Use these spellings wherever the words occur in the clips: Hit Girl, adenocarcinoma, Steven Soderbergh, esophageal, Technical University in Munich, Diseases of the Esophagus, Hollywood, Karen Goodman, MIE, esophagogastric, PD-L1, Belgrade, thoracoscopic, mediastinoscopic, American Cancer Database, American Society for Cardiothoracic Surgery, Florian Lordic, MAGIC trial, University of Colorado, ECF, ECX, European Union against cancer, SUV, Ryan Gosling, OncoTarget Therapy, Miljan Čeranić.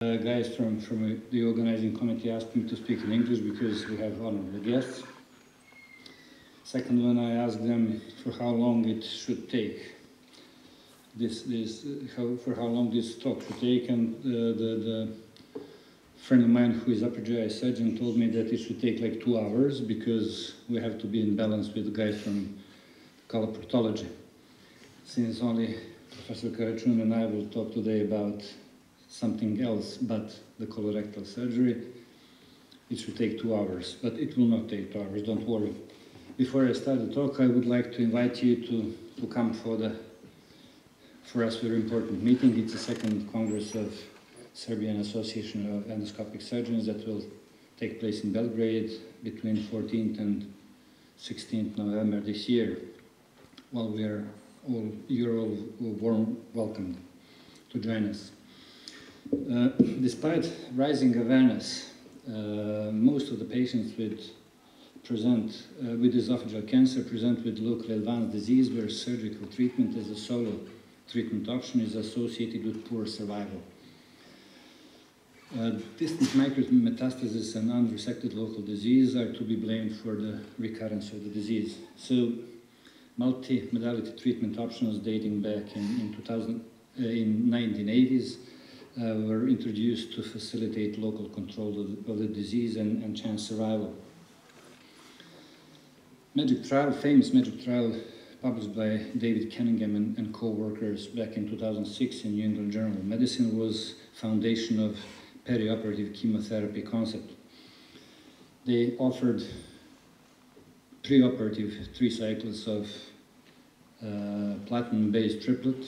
Guys from the organizing committee asked me to speak in English because we have honorable guests. Second one, I asked them for how long it should take. For how long this talk should take, and the friend of mine who is upper GI surgeon told me that it should take like 2 hours because we have to be in balance with the guys from coloproctology. Since only Professor Karachun and I will talk today about something else but the colorectal surgery, it should take 2 hours, but it will not take 2 hours, don't worry. Before I start the talk, I would like to invite you to come for the, for us, very important meeting. It's the second Congress of Serbian Association of Endoscopic Surgeons that will take place in Belgrade between 14th and 16th November this year. Well, you're all warm welcomed to join us. Despite rising awareness, most of the patients with esophageal cancer present with locally advanced disease where surgical treatment as a solo treatment option is associated with poor survival. Distant micrometastasis and unresected local disease are to be blamed for the recurrence of the disease. So, multi-modality treatment options dating back in 1980s were introduced to facilitate local control of the disease and chance survival. MAGIC trial, famous MAGIC trial published by David Cunningham and co-workers back in 2006 in New England Journal of Medicine, was foundation of perioperative chemotherapy concept. They offered preoperative 3 cycles of platinum-based triplet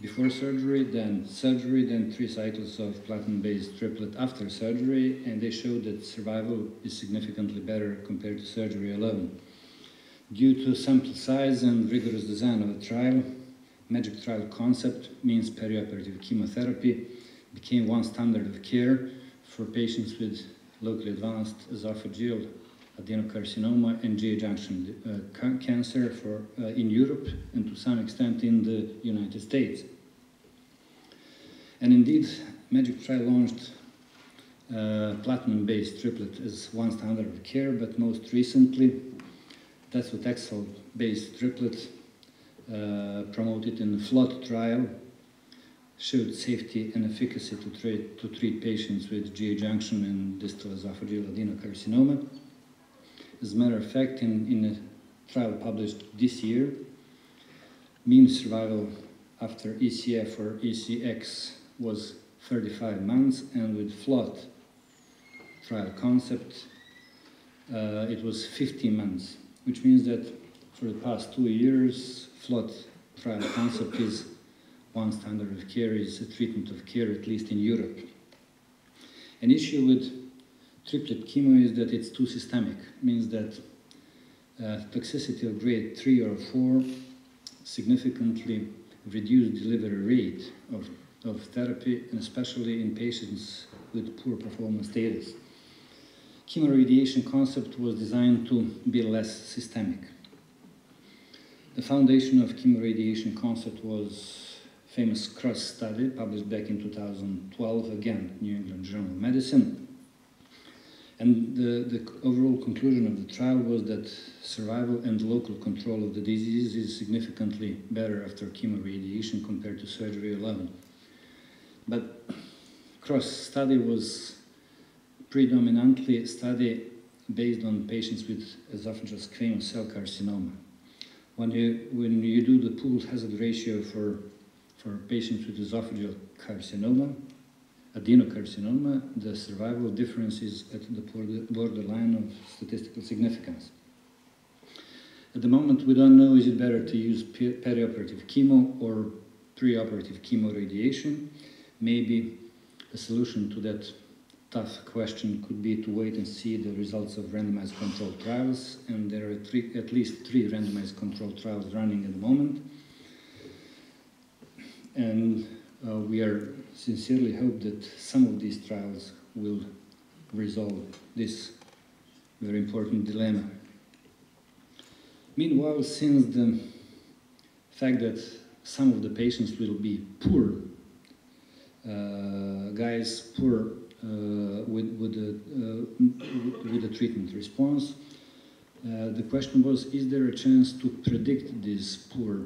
before surgery, then surgery, then 3 cycles of platinum-based triplet after surgery, and they showed that survival is significantly better compared to surgery alone. Due to sample size and rigorous design of the trial, MAGIC trial concept means perioperative chemotherapy became one standard of care for patients with locally advanced esophageal adenocarcinoma and GI junction cancer in Europe and to some extent in the United States. And indeed, MAGIC trial launched platinum-based triplet as one standard of care, but most recently, docetaxel-based triplet promoted in the FLOT trial showed safety and efficacy to treat patients with GI junction and distal esophageal adenocarcinoma. As a matter of fact, in a trial published this year, mean survival after ECF or ECX was 35 months, and with FLOT trial concept, it was 50 months, which means that for the past 2 years, FLOT trial concept is one standard of care, is a treatment of care, at least in Europe. An issue with triplet chemo is that it's too systemic, means that toxicity of grade 3 or 4 significantly reduced delivery rate of therapy, and especially in patients with poor performance status. Chemoradiation concept was designed to be less systemic. The foundation of chemoradiation concept was famous CROSS study published back in 2012, again, New England Journal of Medicine. And the overall conclusion of the trial was that survival and local control of the disease is significantly better after chemoradiation compared to surgery alone. But CROSS study was predominantly a study based on patients with esophageal squamous cell carcinoma. When you do the pooled hazard ratio for patients with esophageal carcinoma, adenocarcinoma, the survival difference is at the borderline of statistical significance. At the moment, we don't know, is it better to use perioperative chemo or preoperative chemoradiation? Maybe a solution to that tough question could be to wait and see the results of randomized controlled trials, and there are at least three randomized controlled trials running at the moment. And we are sincerely hope that some of these trials will resolve this very important dilemma. Meanwhile, since the fact that some of the patients will be poor guys poor with a treatment response. The question was, is there a chance to predict these poor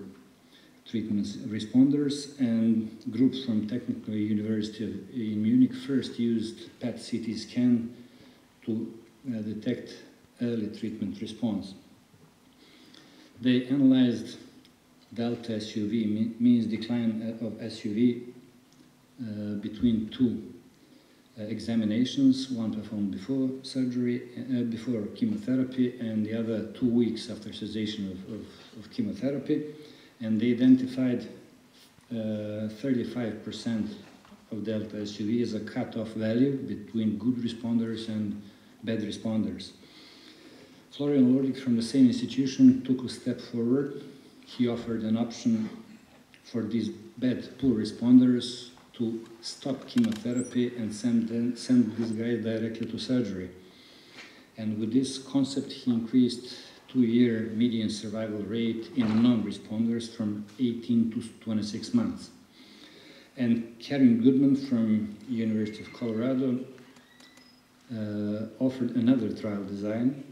treatment responders? And groups from Technical University in Munich first used PET-CT scan to detect early treatment response. They analyzed delta SUV, means decline of SUV, between two examinations, one performed before surgery, before chemotherapy, and the other 2 weeks after cessation of chemotherapy. And they identified 35% of delta SUV as a cutoff value between good responders and bad responders. Florian Lordic from the same institution took a step forward. He offered an option for these bad, poor responders to stop chemotherapy and send this guy directly to surgery. And with this concept, he increased 2-year median survival rate in non-responders from 18 to 26 months. And Karen Goodman from University of Colorado offered another trial design.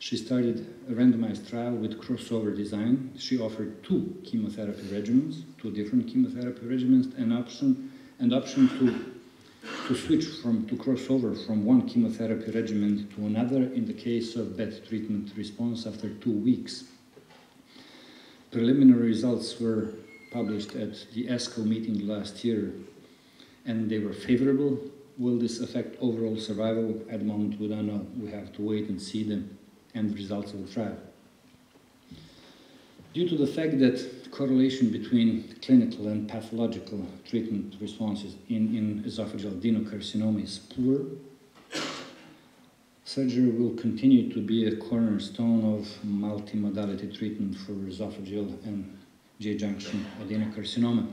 She started a randomized trial with crossover design. She offered two chemotherapy regimens, two different chemotherapy regimens, an option to switch to crossover from one chemotherapy regimen to another in the case of bad treatment response after 2 weeks. Preliminary results were published at the ESCO meeting last year, and they were favorable. Will this affect overall survival? At the moment, we don't know. We have to wait and see them. And the results of the trial. Due to the fact that correlation between clinical and pathological treatment responses in esophageal adenocarcinoma is poor, surgery will continue to be a cornerstone of multimodality treatment for esophageal and J-junction adenocarcinoma.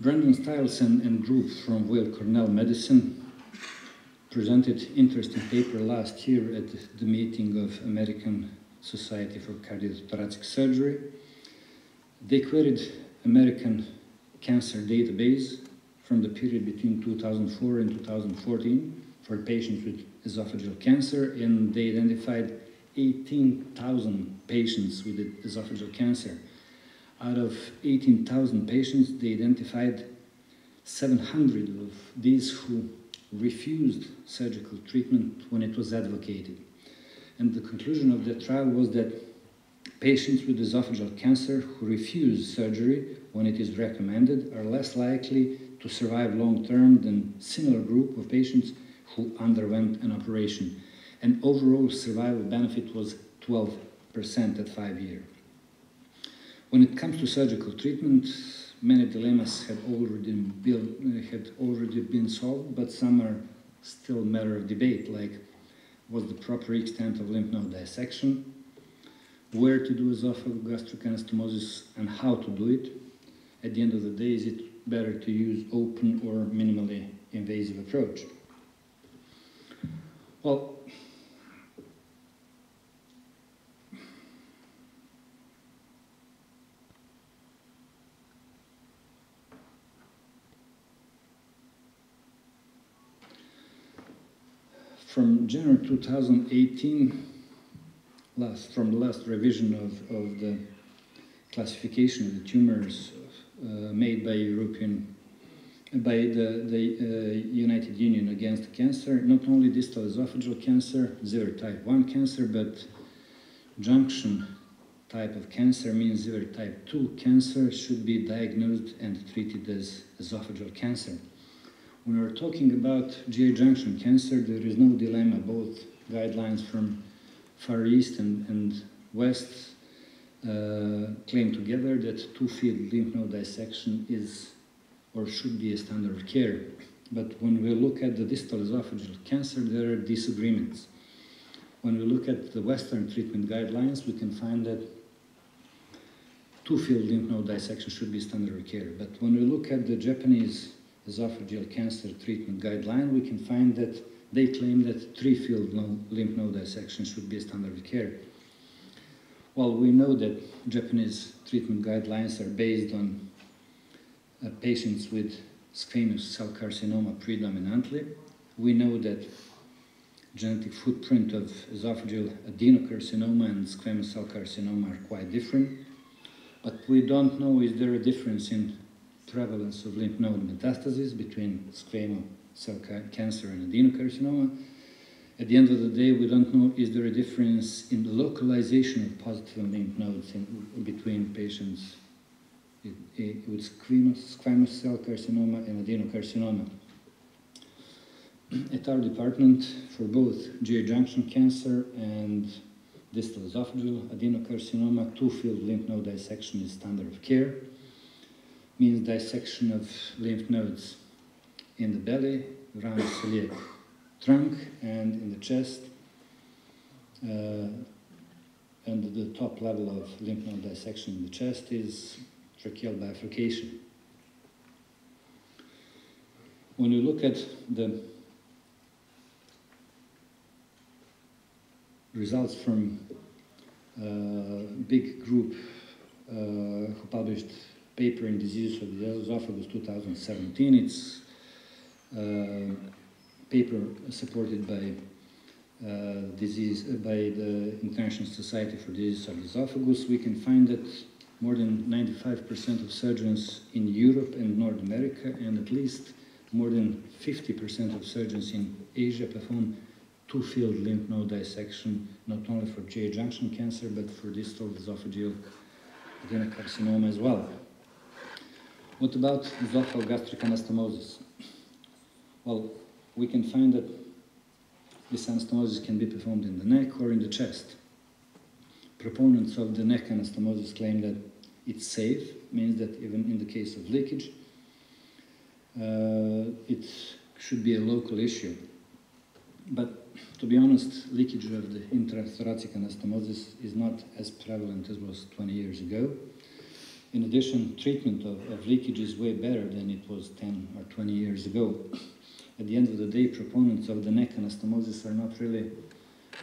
Brendan Stiles and group from Weill Cornell Medicine presented interesting paper last year at the meeting of American Society for Cardiothoracic Surgery. They queried American Cancer Database from the period between 2004 and 2014 for patients with esophageal cancer, and they identified 18,000 patients with esophageal cancer. Out of 18,000 patients, they identified 700 of these who refused surgical treatment when it was advocated. And the conclusion of the trial was that patients with esophageal cancer who refuse surgery when it is recommended are less likely to survive long-term than similar group of patients who underwent an operation. And overall survival benefit was 12% at 5 years. When it comes to surgical treatment, many dilemmas had already been solved, but some are still a matter of debate, like what's the proper extent of lymph node dissection, where to do esophagogastric anastomosis, and how to do it. At the end of the day, is it better to use open or minimally invasive approach? Well, from January 2018, from the last revision of the classification of the tumors made by the United Union Against Cancer, not only distal esophageal cancer, ZIVER type 1 cancer, but junction type of cancer, means ZIVER type 2 cancer, should be diagnosed and treated as esophageal cancer. When we're talking about GI junction cancer, there is no dilemma. Both guidelines from Far East and West claim together that two-field lymph node dissection is or should be a standard of care. But when we look at the distal esophageal cancer, there are disagreements. When we look at the Western treatment guidelines, we can find that two-field lymph node dissection should be standard of care. But when we look at the Japanese esophageal cancer treatment guideline, we can find that they claim that three-field lymph node dissection should be a standard of care. Well, we know that Japanese treatment guidelines are based on patients with squamous cell carcinoma predominantly. We know that genetic footprint of esophageal adenocarcinoma and squamous cell carcinoma are quite different. But we don't know is there a difference in prevalence of lymph node metastasis between squamous cell cancer and adenocarcinoma. At the end of the day, we don't know is there a difference in the localization of positive lymph nodes between patients with squamous cell carcinoma and adenocarcinoma. At our department, for both GI junction cancer and distal esophageal adenocarcinoma, two-field lymph node dissection is standard of care. Means dissection of lymph nodes in the belly, around the celiac trunk, and in the chest, and the top level of lymph node dissection in the chest is tracheal bifurcation. When you look at the results from a big group who published paper in Diseases of the Esophagus 2017, it's paper supported by the International Society for Disease of Esophagus, we can find that more than 95% of surgeons in Europe and North America, and at least more than 50% of surgeons in Asia perform two-field lymph node dissection, not only for GI junction cancer, but for distal esophageal adenocarcinoma as well. What about esophagogastric anastomosis? Well, we can find that this anastomosis can be performed in the neck or in the chest. Proponents of the neck anastomosis claim that it's safe, means that even in the case of leakage, it should be a local issue. But to be honest, leakage of the intrathoracic anastomosis is not as prevalent as was 20 years ago. In addition, treatment of leakage is way better than it was 10 or 20 years ago. At the end of the day, proponents of the neck anastomosis are not really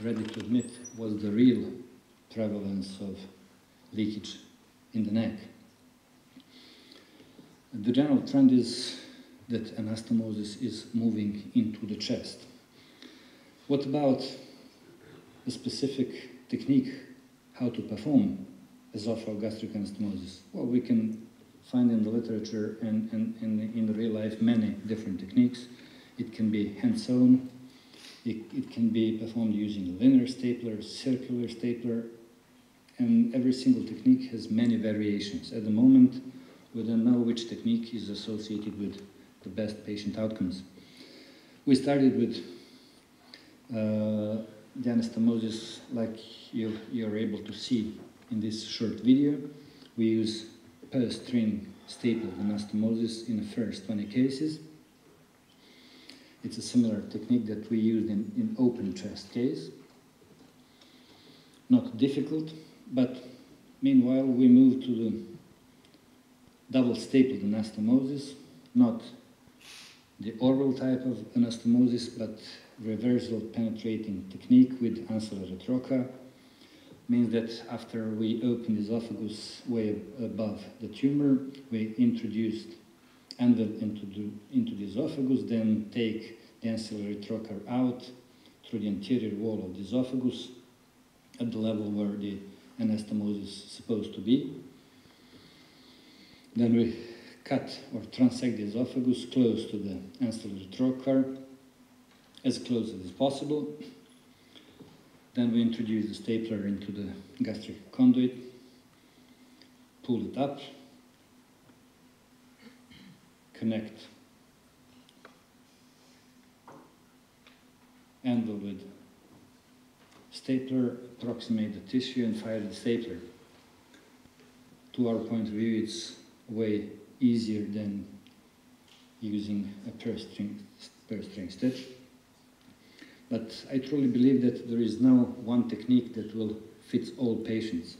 ready to admit what's the real prevalence of leakage in the neck. The general trend is that anastomosis is moving into the chest. What about a specific technique, how to perform esophagogastric anastomosis? Well, we can find in the literature and in real life many different techniques. It can be hand-sewn, it can be performed using a linear stapler, circular stapler, and every single technique has many variations. At the moment, we don't know which technique is associated with the best patient outcomes. We started with the anastomosis, like you're able to see in this short video. We use per string stapled anastomosis in the first 20 cases. It's a similar technique that we used in open chest case. Not difficult, but meanwhile we move to the double stapled anastomosis, not the oral type of anastomosis, but reversal penetrating technique with ancillary trocar. Means that after we open the esophagus way above the tumor, we introduced anvil into the esophagus, then take the ancillary trocar out through the anterior wall of the esophagus at the level where the anastomosis is supposed to be. Then we cut or transect the esophagus close to the ancillary trocar, as close as possible. Then we introduce the stapler into the gastric conduit, pull it up, connect anvil with stapler, approximate the tissue and fire the stapler. To our point of view, it's way easier than using a per string stitch. But I truly believe that there is no one technique that will fit all patients.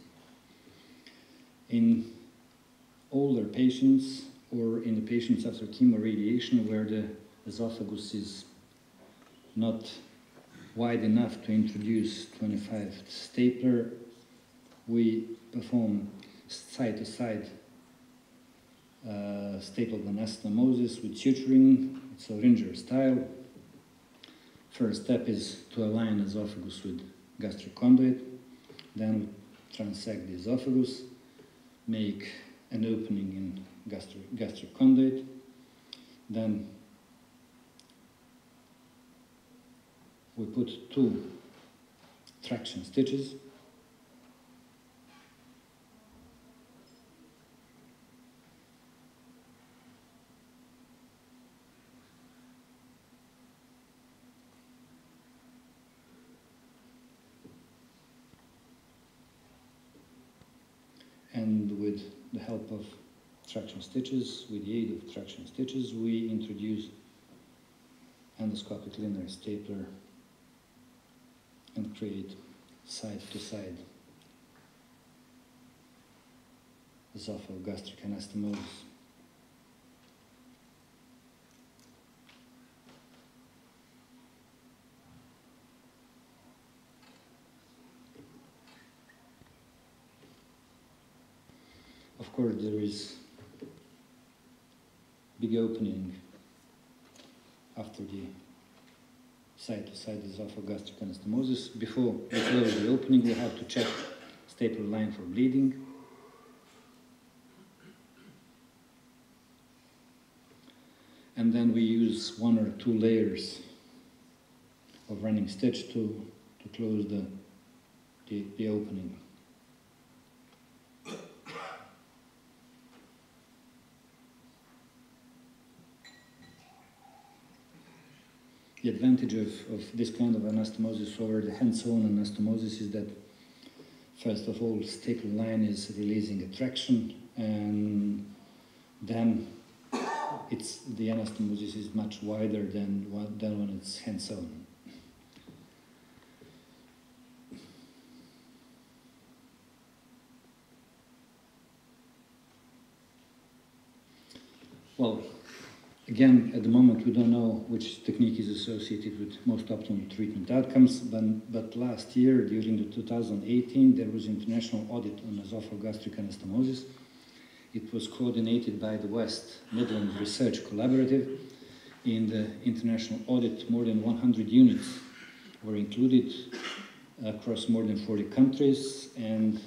In older patients or in the patients after chemoradiation where the esophagus is not wide enough to introduce 25 stapler, we perform side-to-side staple anastomosis with suturing, syringe style. First step is to align esophagus with gastric conduit, then transect the esophagus, make an opening in gastric conduit, then we put two traction stitches, and with the help of traction stitches, with the aid of traction stitches, we introduce endoscopic linear stapler and create side-to-side esophagogastric anastomosis. Of course, there is big opening after the side-to-side esophagogastric anastomosis. Before the opening, we have to check stapler line for bleeding. And then we use one or two layers of running stitch to close the opening. The advantage of this kind of anastomosis over the hands-on anastomosis is that, first of all, staple line is releasing a traction, and then the anastomosis is much wider than when it's hands-on. Well, again, at the moment, we don't know which technique is associated with most optimal treatment outcomes, but last year, during the 2018, there was an international audit on esophagogastric anastomosis. It was coordinated by the West Midlands Research Collaborative. In the international audit, more than 100 units were included across more than 40 countries, and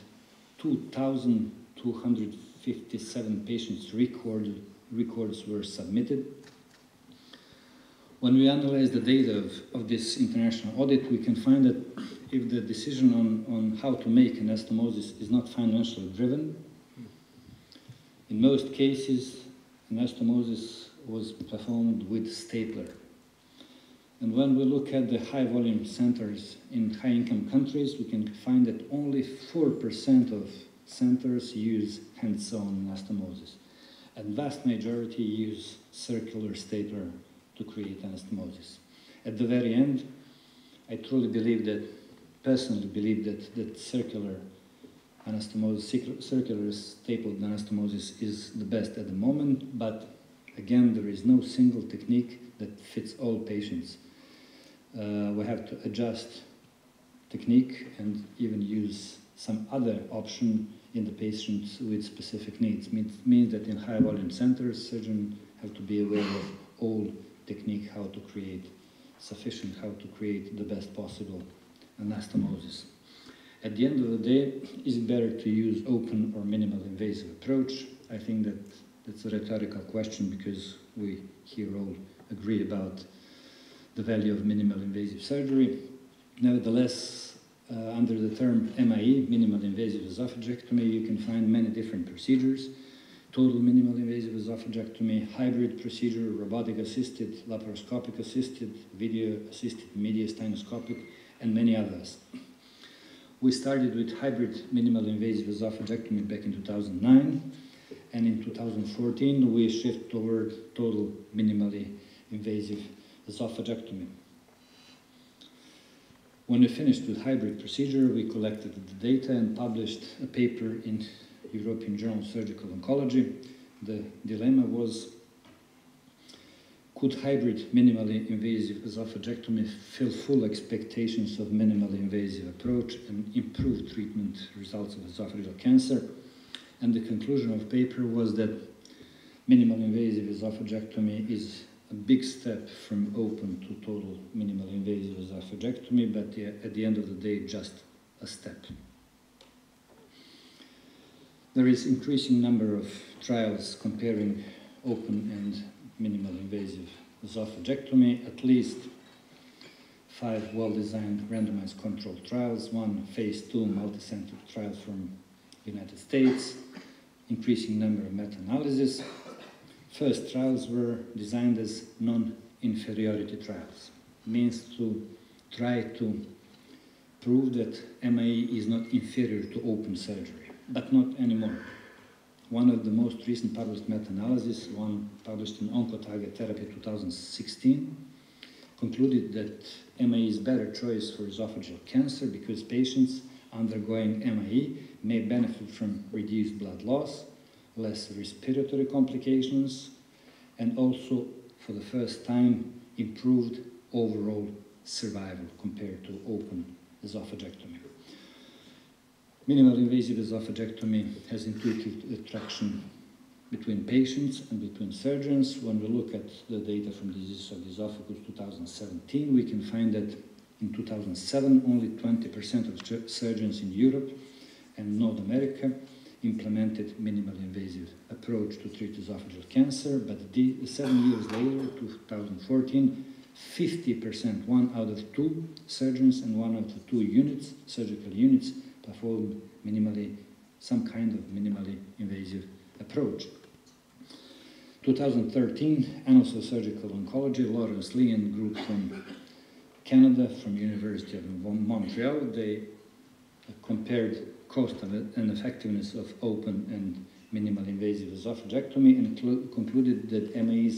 2,257 patients records were submitted. When we analyze the data of this international audit, we can find that if the decision on how to make anastomosis is not financially driven, in most cases, anastomosis was performed with stapler. And when we look at the high volume centers in high income countries, we can find that only 4% of centers use hands-on anastomosis. And vast majority use circular stapler to create anastomosis. At the very end, I truly believe that, personally believe that circular anastomosis, circular stapled anastomosis is the best at the moment, but again, there is no single technique that fits all patients. We have to adjust technique and even use some other option in the patients with specific needs. It means that in high volume centers, surgeons have to be aware of all technique, how to create sufficient, how to create the best possible anastomosis. At the end of the day, is it better to use open or minimal invasive approach? I think that's a rhetorical question because we here all agree about the value of minimal invasive surgery. Nevertheless, under the term MIE, minimal invasive esophagectomy, you can find many different procedures: total minimal invasive esophagectomy, hybrid procedure, robotic-assisted, laparoscopic-assisted, video-assisted, mediastinoscopic, and many others. We started with hybrid minimal invasive esophagectomy back in 2009, and in 2014 we shift toward total minimally invasive esophagectomy. When we finished with hybrid procedure, we collected the data and published a paper in European Journal of Surgical Oncology. The dilemma was, could hybrid minimally invasive esophagectomy fill full expectations of minimally invasive approach and improve treatment results of esophageal cancer? And the conclusion of the paper was that minimal invasive esophagectomy is a big step from open to total minimal invasive esophagectomy, but at the end of the day, just a step. There is increasing number of trials comparing open and minimal invasive esophagectomy, at least 5 well-designed randomized controlled trials, 1 phase 2 multicenter trial from United States, increasing number of meta-analyses. First trials were designed as non-inferiority trials, means to try to prove that MAE is not inferior to open surgery, but not anymore. One of the most recent published meta-analyses, one published in OncoTarget Therapy 2016, concluded that MAE is a better choice for esophageal cancer because patients undergoing MAE may benefit from reduced blood loss, less respiratory complications, and also, for the first time, improved overall survival compared to open esophagectomy. Minimal invasive esophagectomy has intuitive attraction between patients and between surgeons. When we look at the data from Diseases of the Esophagus 2017, we can find that in 2007, only 20% of surgeons in Europe and North America implemented minimal invasive approach to treat esophageal cancer, but 7 years later, 2014, 50%, 1 out of 2 surgeons and 1 out of 2 units, surgical units, performed minimally, some kind of minimally invasive approach. 2013, Annals of Surgical Oncology, Lawrence Lee and group from Canada, from University of Montreal, they compared cost and effectiveness of open and minimal invasive esophagectomy and concluded that MAE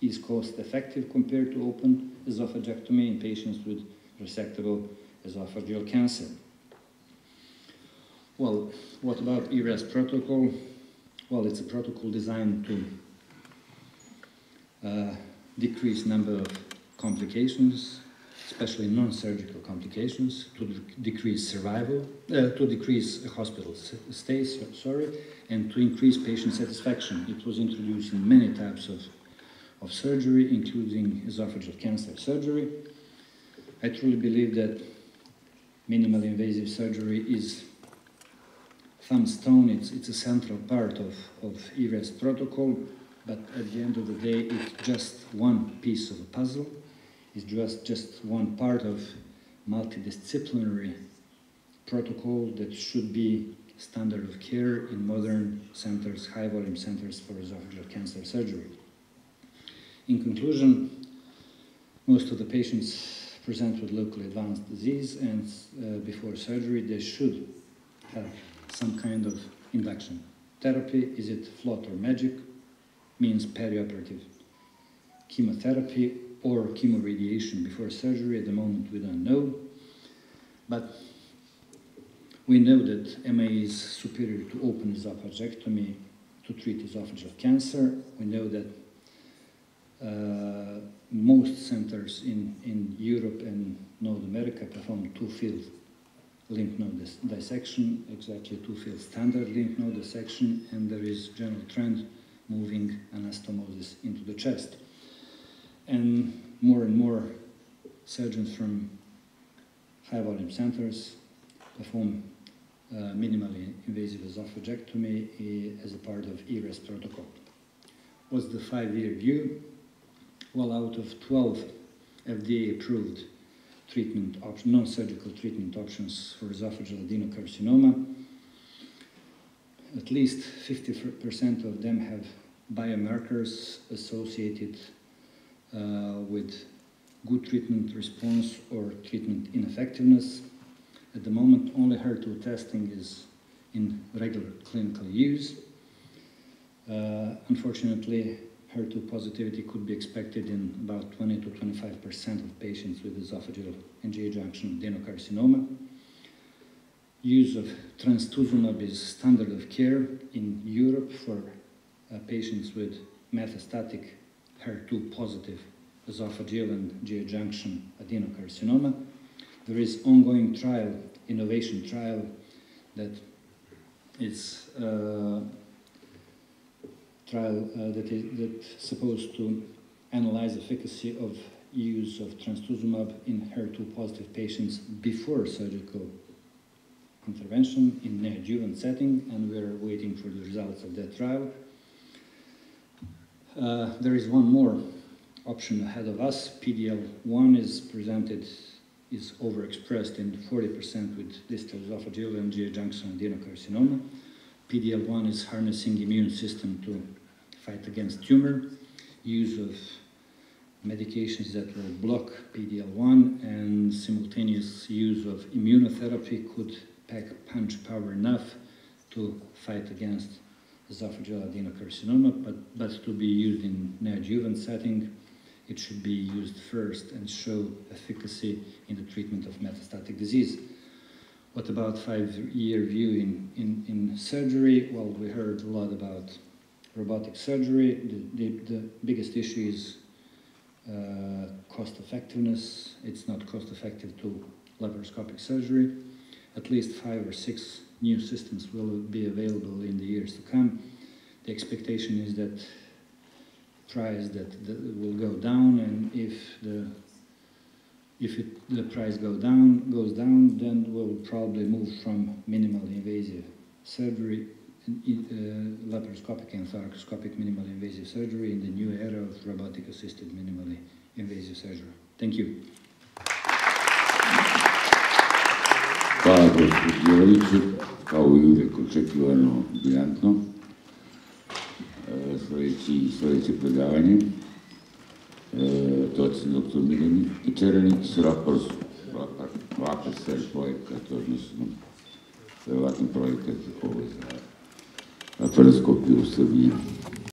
is cost effective compared to open esophagectomy in patients with resectable esophageal cancer. Well, what about ERAS protocol? Well, it's a protocol designed to decrease number of complications, especially non-surgical complications, to decrease survival, to decrease hospital stays, sorry, and to increase patient satisfaction. It was introduced in many types of surgery, including esophageal cancer surgery. I truly believe that minimal invasive surgery is thumbstone, it's a central part of ERAS protocol, but at the end of the day, it's just one piece of a puzzle. It's just one part of multidisciplinary protocol that should be standard of care in modern centers, high-volume centers for esophageal cancer surgery. In conclusion, most of the patients present with locally advanced disease, and before surgery they should have some kind of induction therapy. Is it FLOT or MAGIC? Means perioperative chemotherapy or chemoradiation before surgery. At the moment we don't know, but we know that MAE is superior to open esophagectomy to treat esophageal cancer. We know that most centers in Europe and North America perform two-field lymph node dissection, exactly two-field standard lymph node dissection, and there is general trend moving anastomosis into the chest. And more surgeons from high-volume centers perform minimally invasive esophagectomy as a part of ERAS protocol. What's the 5-year view? Well, out of 12 FDA-approved treatment options, non-surgical treatment options for esophageal adenocarcinoma, at least 50% of them have biomarkers associated with good treatment response or treatment ineffectiveness. At the moment, only HER2 testing is in regular clinical use. Unfortunately, HER2 positivity could be expected in about 20 to 25% of patients with esophageal NGA junction adenocarcinoma. Use of trastuzumab is standard of care in Europe for patients with metastatic HER2 positive esophageal and GI junction adenocarcinoma. There is ongoing trial, innovation trial, that is trial that's supposed to analyze the efficacy of use of trastuzumab in HER2-positive patients before surgical intervention in an adjuvant setting, and we're waiting for the results of that trial. There is one more option ahead of us. PD-L1 is overexpressed in 40% with distal esophageal and GI junction adenocarcinoma. PD-L1 is harnessing immune system to fight against tumor. Use of medications that will block PD-L1 and simultaneous use of immunotherapy could pack punch power enough to fight against esophageal adenocarcinoma, but to be used in an adjuvant setting. It should be used first and show efficacy in the treatment of metastatic disease. What about five-year view in surgery? Well, we heard a lot about robotic surgery. The biggest issue is cost effectiveness. It's not cost effective to laparoscopic surgery. At least 5 or 6 new systems will be available in the years to come. The expectation is that price that will go down, and if the price goes down, then we'll probably move from minimally invasive surgery, laparoscopic and thoracoscopic minimally invasive surgery, in the new era of robotic-assisted minimally invasive surgery. Thank you. Sledeće predavanje, to će dr. Miljan Čeranić, LAPSR projekat, odnosno verovatno projekat za laparoskopiju u Srbiji.